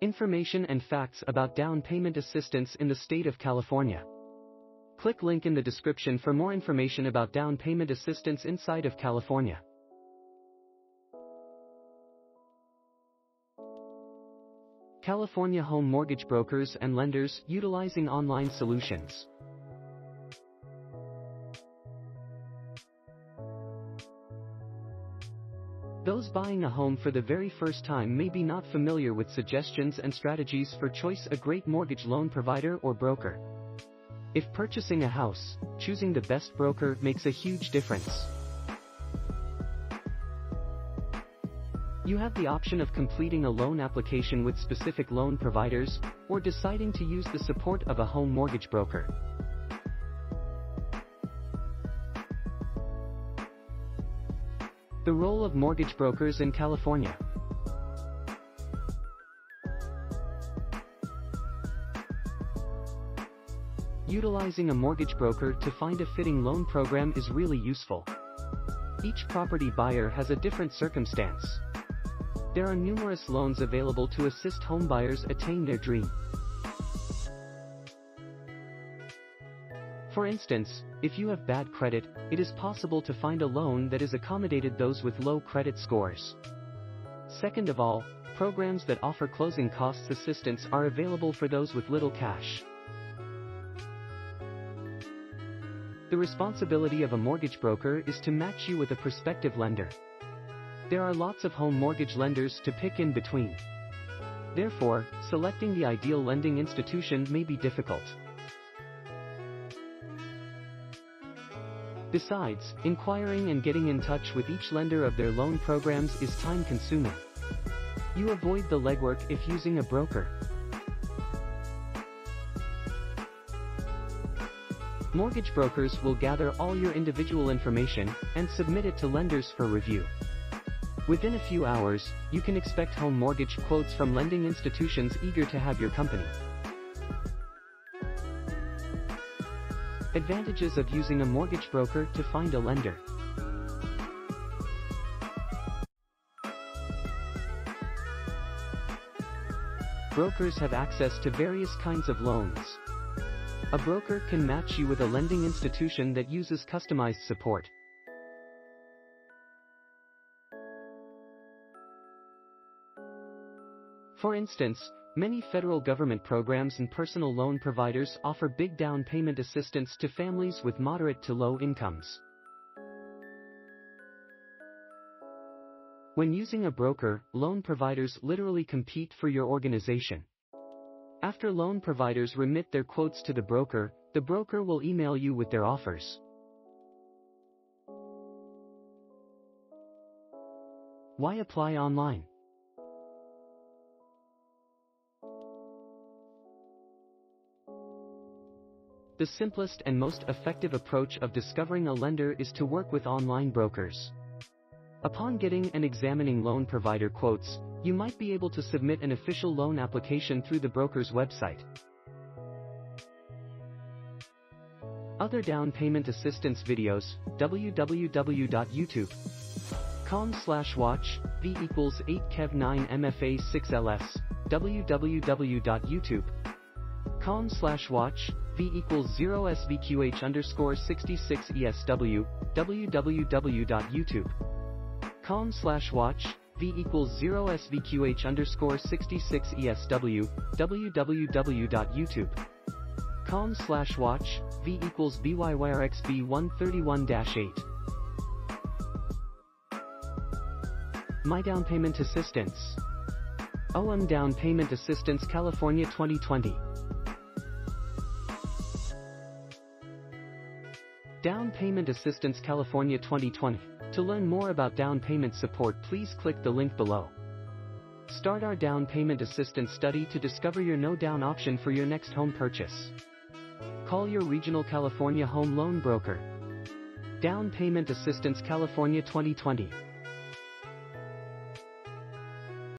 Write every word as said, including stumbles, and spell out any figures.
Information and facts about down payment assistance in the state of California. Click link in the description for more information about down payment assistance inside of California. California home mortgage brokers and lenders utilizing online solutions. Those buying a home for the very first time may be not familiar with suggestions and strategies for choice a great mortgage loan provider or broker. If purchasing a house, choosing the best broker makes a huge difference. You have the option of completing a loan application with specific loan providers, or deciding to use the support of a home mortgage broker. The role of mortgage brokers in California. Utilizing a mortgage broker to find a fitting loan program is really useful. Each property buyer has a different circumstance. There are numerous loans available to assist homebuyers attain their dream. For instance, if you have bad credit, it is possible to find a loan that is accommodated those with low credit scores. Second of all, programs that offer closing costs assistance are available for those with little cash. The responsibility of a mortgage broker is to match you with a prospective lender. There are lots of home mortgage lenders to pick in between. Therefore, selecting the ideal lending institution may be difficult. Besides, inquiring and getting in touch with each lender of their loan programs is time-consuming. You avoid the legwork if using a broker. Mortgage brokers will gather all your individual information and submit it to lenders for review. Within a few hours, you can expect home mortgage quotes from lending institutions eager to have your company. Advantages of using a mortgage broker to find a lender. Brokers have access to various kinds of loans. A broker can match you with a lending institution that uses customized support. For instance, many federal government programs and personal loan providers offer big down payment assistance to families with moderate to low incomes. When using a broker, loan providers literally compete for your organization. After loan providers remit their quotes to the broker, the broker will email you with their offers. Why apply online? The simplest and most effective approach of discovering a lender is to work with online brokers. Upon getting and examining loan provider quotes, you might be able to submit an official loan application through the broker's website. Other down payment assistance videos, w w w dot youtube dot com slash watch v equals eight kev nine m f a six l s, w w w dot youtube dot com slash watch v equals zero s v q h underscore sixty-six e s w, w w w dot youtube dot com slash watch v equals zero s v q h underscore sixty-six e s w, w w w dot youtube dot com slash watch v equals b y y r x b one thirty-one dash eight. My down payment assistance. O M Down Payment Assistance California twenty twenty. Down Payment Assistance California twenty twenty. To learn more about down payment support, please click the link below. Start our down payment assistance study to discover your no-down option for your next home purchase. Call your regional California home loan broker. Down Payment Assistance California twenty twenty.